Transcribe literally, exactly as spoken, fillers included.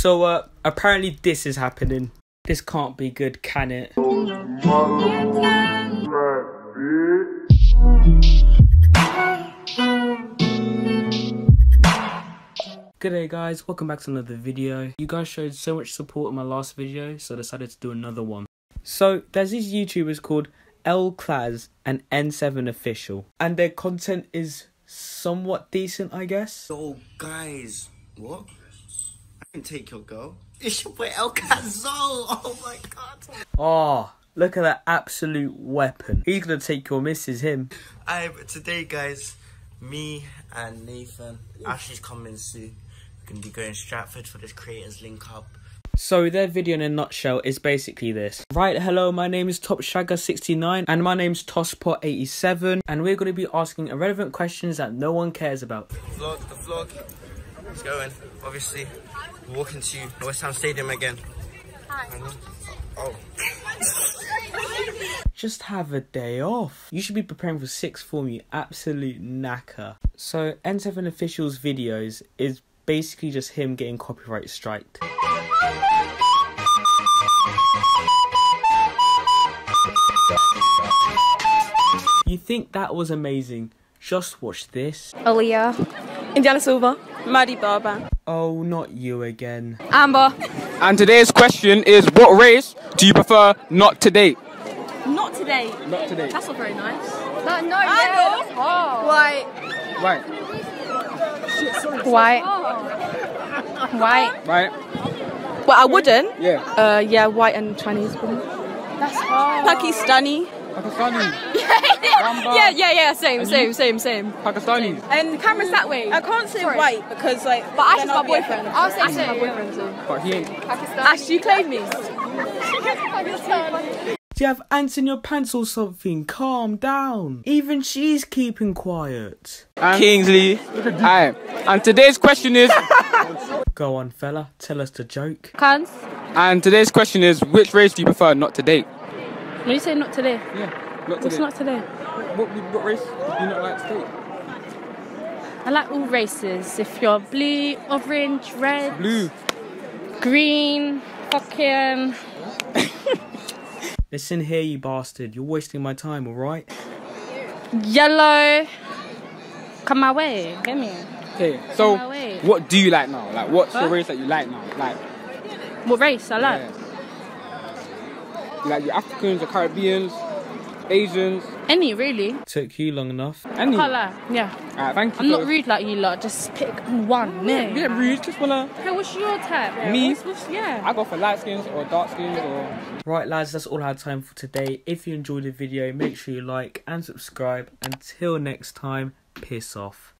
So uh, apparently this is happening. This can't be good, can it? G'day guys, welcome back to another video. You guys showed so much support in my last video, so I decided to do another one. So there's these YouTubers called El Claz and N seven official, and their content is somewhat decent, I guess. So guys, what? I can take your girl. It's your boy El Cazzo! Oh my god! Oh, look at that absolute weapon. He's gonna take your missus, him. Aye, but today guys, me and Nathan, Ashley's coming soon. We're gonna be going to Stratford for this creators link up. So their video in a nutshell is basically this. Right, hello, my name is Top Shagger sixty-nine and my name's Toss Pot eighty-seven, and we're gonna be asking irrelevant questions that no one cares about. The vlog, the vlog. It's going, obviously. We're walking to the West Ham Stadium again. Hi. Oh. Just have a day off. You should be preparing for sixth form, you absolute knacker. So N seven official's videos is basically just him getting copyright striked. You think that was amazing? Just watch this. Aaliyah, Indiana Silva, Madi Barban. Oh, not you again. Amber. And today's question is, what race do you prefer not to date? Not to date? Not to date. That's not very nice. That, no, I know. Oh. White. White. White. Oh. White. White. Well, I wouldn't. Yeah. Uh, yeah, white and Chinese women. That's hard. Pakistani. Pakistani. Yeah, yeah, yeah, same, same, same, same. Pakistani. And the camera's that way. I can't say Sorry. white because, like, but Ash is my boyfriend. I'll say Ash is my boyfriend too. But he ain't. Pakistani. Ash, you claim me. Pakistani. Do you have ants in your pants or something? Calm down. Even she's keeping quiet. And Kingsley. Hi. And today's question is. Go on, fella. Tell us the joke. Cans. And today's question is, which race do you prefer not to date? When you say not today? Yeah. Not What's not today? What, what race do you not like to date? I like all races. If you're blue, orange, red, blue, green, fucking. Listen here, you bastard. You're wasting my time, alright? Yellow. Come my way. Get me. Okay, so what do you like now? Like, what's what? the race that you like now? Like, what race I like? Yeah. You like your Africans, your Caribbeans? Asians. Any, really. Took you long enough. Any. I can't lie. Yeah. Alright, thank you. I'm not rude like you lot. Just pick one name. Yeah, rude. Just wanna... Hey, what's your type? Yeah, Me? What's, what's, yeah. I go for light skins or dark skins or... Right, lads, that's all I had time for today. If you enjoyed the video, make sure you like and subscribe. Until next time, piss off.